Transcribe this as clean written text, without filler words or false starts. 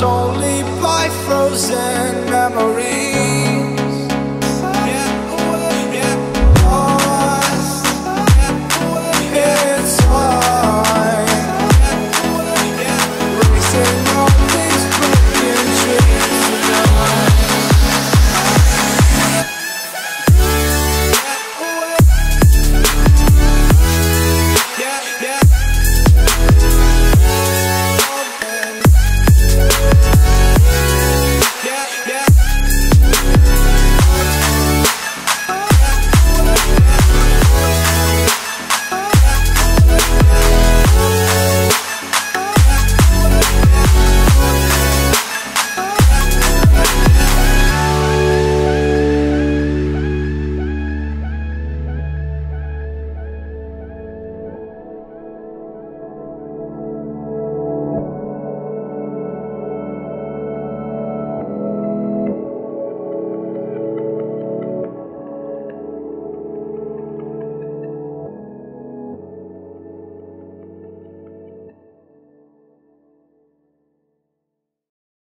bound only by frozen memories.